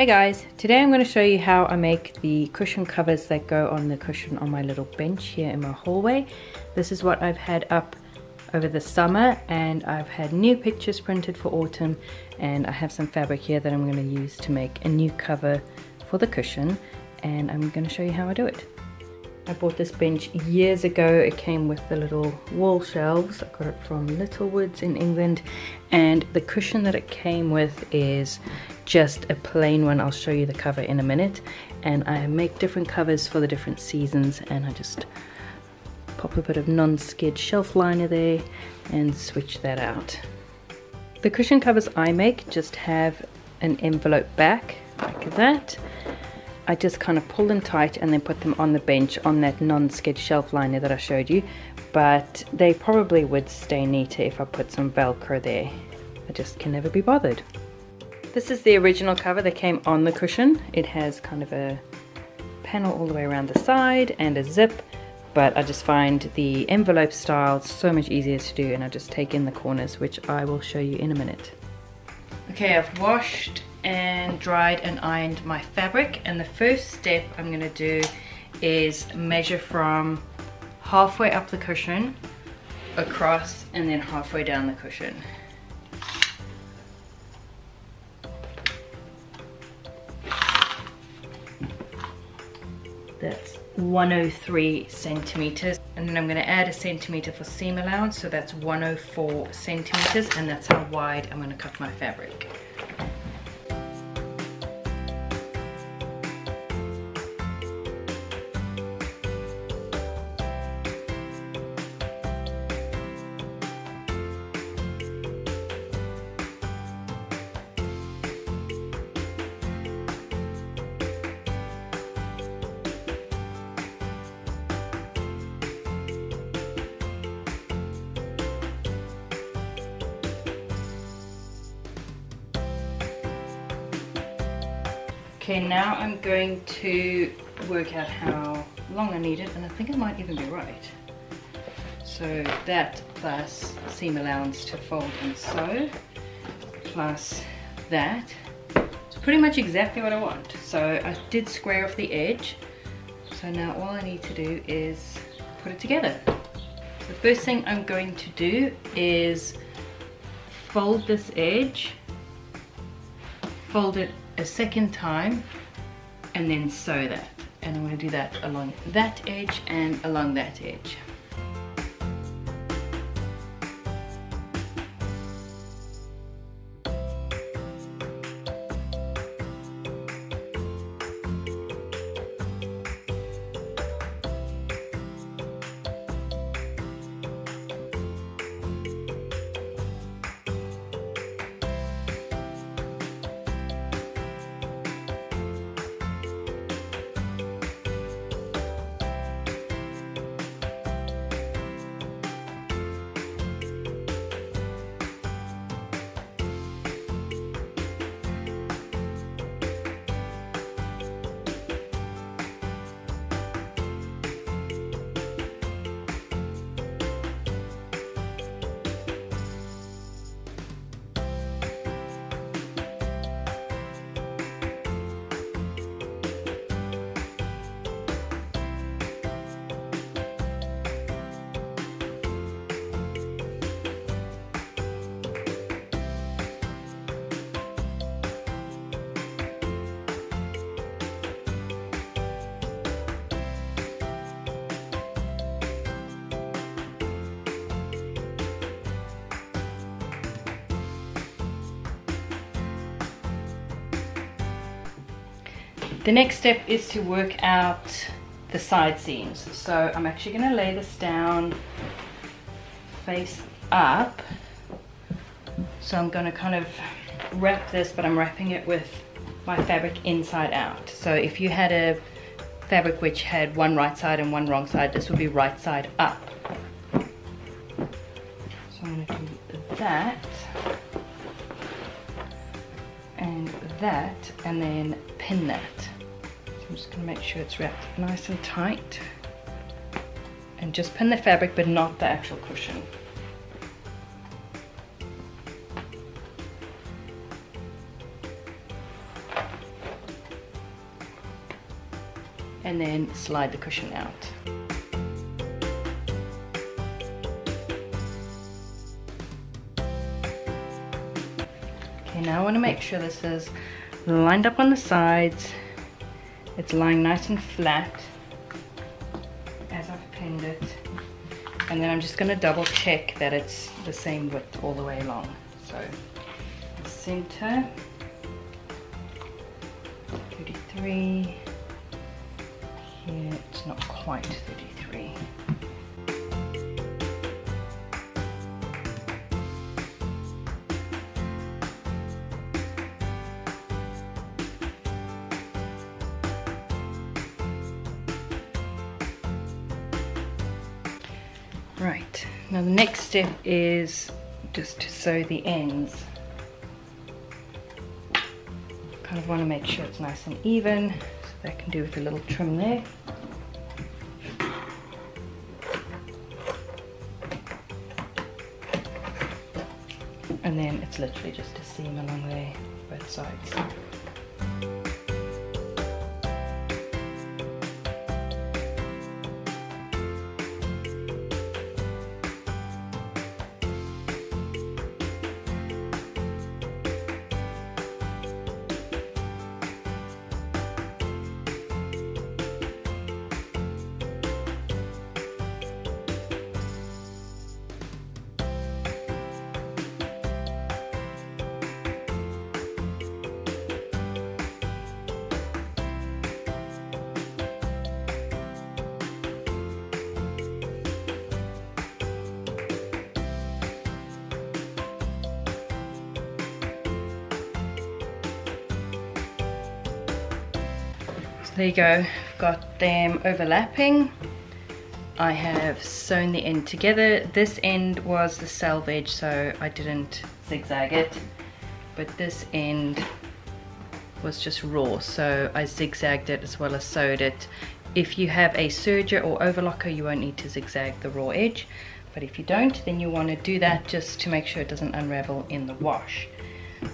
Hey guys, today I'm going to show you how I make the cushion covers that go on the cushion on my little bench here in my hallway. This is what I've had up over the summer, and I've had new pictures printed for autumn, and I have some fabric here that I'm going to use to make a new cover for the cushion, and I'm going to show you how I do it. I bought this bench years ago. It came with the little wall shelves. I got it from Littlewoods in England, and the cushion that it came with is just a plain one. I'll show you the cover in a minute, and I make different covers for the different seasons, and I just pop a bit of non-skid shelf liner there and switch that out. The cushion covers I make just have an envelope back like that. I just kind of pull them tight and then put them on the bench on that non-skid shelf liner that I showed you, but they probably would stay neater if I put some Velcro there. I just can never be bothered. This is the original cover that came on the cushion. It has kind of a panel all the way around the side and a zip, but I just find the envelope style so much easier to do, and I just take in the corners, which I will show you in a minute. Okay, I've washed and dried and ironed my fabric, and the first step I'm going to do is measure from halfway up the cushion across and then halfway down the cushion. That's 103 centimeters, and then I'm going to add a centimeter for seam allowance, so that's 104 centimeters, and that's how wide I'm going to cut my fabric. Okay, now I'm going to work out how long I need it, and I think it might even be right. So that plus seam allowance to fold and sew, plus that. It's pretty much exactly what I want. So I did square off the edge. So now all I need to do is put it together. The first thing I'm going to do is fold this edge, fold it a second time, and then sew that, and I'm going to do that along that edge and along that edge. The next step is to work out the side seams. So I'm actually going to lay this down face up. So I'm going to kind of wrap this, but I'm wrapping it with my fabric inside out. So if you had a fabric which had one right side and one wrong side, this would be right side up. So I'm going to do that and that, and then pin that. I'm just going to make sure it's wrapped nice and tight, and just pin the fabric but not the actual cushion. and then slide the cushion out. Okay, now I want to make sure this is lined up on the sides. It's lying nice and flat as I've pinned it. And then I'm just going to double check that it's the same width all the way along. So the center, 33. Here it's not quite 33. Right, now the next step is just to sew the ends. Kind of want to make sure it's nice and even, so that I can do with a little trim there. And then it's literally just a seam along there, both sides. There you go, I've got them overlapping. I have sewn the end together. This end was the selvage, so I didn't zigzag it, but this end was just raw, so I zigzagged it as well as sewed it. If you have a serger or overlocker, you won't need to zigzag the raw edge, but if you don't, then you want to do that just to make sure it doesn't unravel in the wash.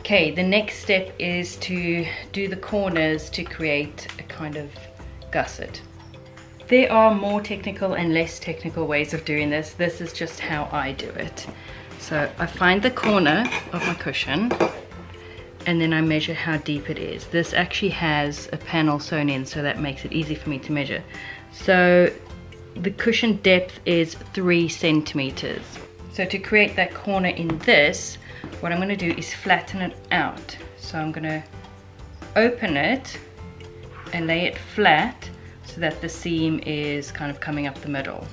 Okay, the next step is to do the corners to create a kind of gusset. There are more technical and less technical ways of doing this. This is just how I do it. So I find the corner of my cushion and then I measure how deep it is. This actually has a panel sewn in, so that makes it easy for me to measure. So the cushion depth is 3 centimeters. So to create that corner in this, what I'm going to do is flatten it out. So I'm going to open it and lay it flat so that the seam is kind of coming up the middle.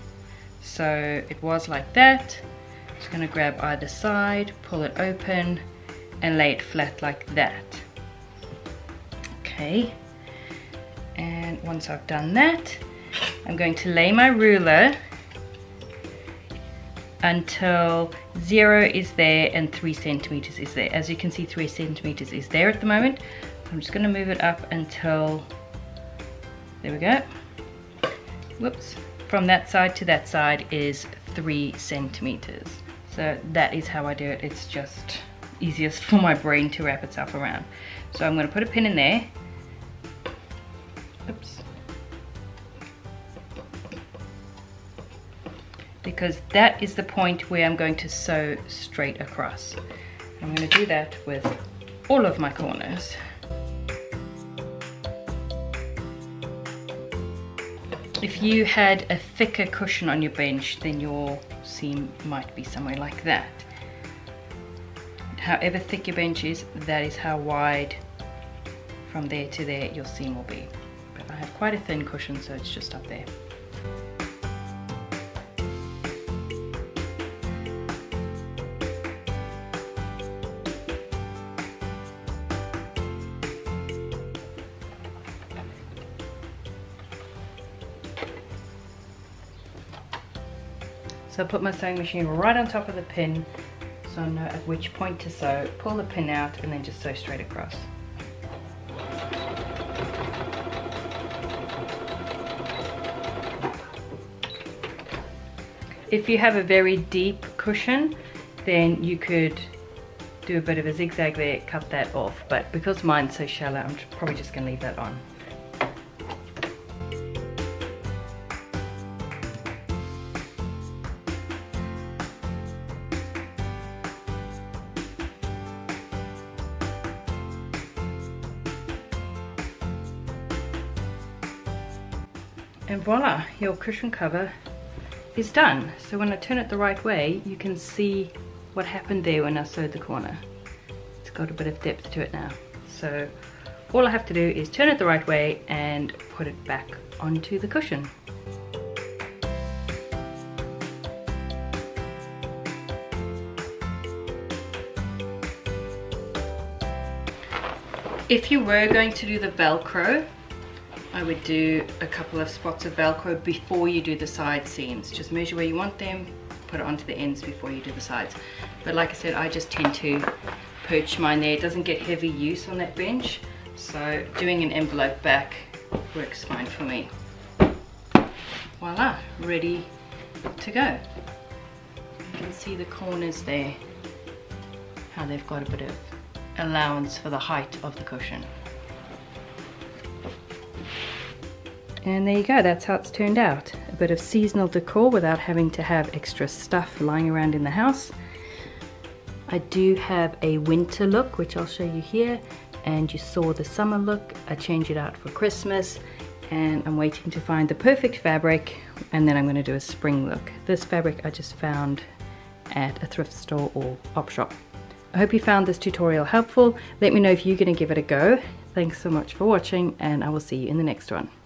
So it was like that. I'm just going to grab either side, pull it open and lay it flat like that. Okay, and once I've done that, I'm going to lay my ruler until 0 is there and 3 centimeters is there. As you can see, 3 centimeters is there at the moment. I'm just going to move it up until, there we go, whoops, from that side to that side is 3 centimeters. So that is how I do it. It's just easiest for my brain to wrap itself around. So I'm going to put a pin in there, oops, because that is the point where I'm going to sew straight across. I'm going to do that with all of my corners. If you had a thicker cushion on your bench, then your seam might be somewhere like that. However thick your bench is, that is how wide from there to there your seam will be. But I have quite a thin cushion, so it's just up there. So I put my sewing machine right on top of the pin, so I know at which point to sew, pull the pin out and then just sew straight across. If you have a very deep cushion, then you could do a bit of a zigzag there, cut that off, but because mine's so shallow, I'm probably just going to leave that on. and voila, your cushion cover is done. So when I turn it the right way, you can see what happened there when I sewed the corner. It's got a bit of depth to it now. So all I have to do is turn it the right way and put it back onto the cushion. If you were going to do the Velcro, I would do a couple of spots of Velcro before you do the side seams. Just measure where you want them, put it onto the ends before you do the sides. But like I said, I just tend to perch mine there. It doesn't get heavy use on that bench, so doing an envelope back works fine for me. Voila, ready to go. You can see the corners there, how they've got a bit of allowance for the height of the cushion. And there you go, that's how it's turned out. A bit of seasonal decor without having to have extra stuff lying around in the house. I do have a winter look, which I'll show you here, and you saw the summer look. I change it out for Christmas, and I'm waiting to find the perfect fabric, and then I'm going to do a spring look. This fabric I just found at a thrift store or op shop. I hope you found this tutorial helpful. Let me know if you're going to give it a go. Thanks so much for watching, and I will see you in the next one.